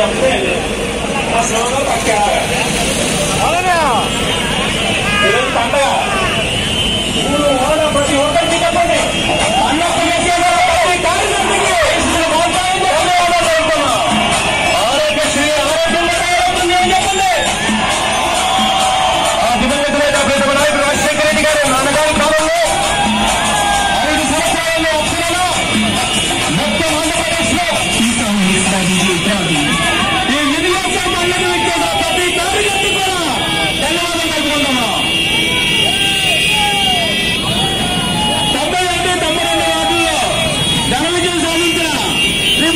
na frente, passando na cara. Olha lá! Ele tá lá.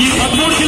ఈ 14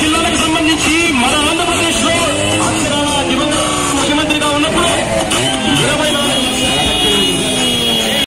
జిల్లాలకు సంబంధించి మన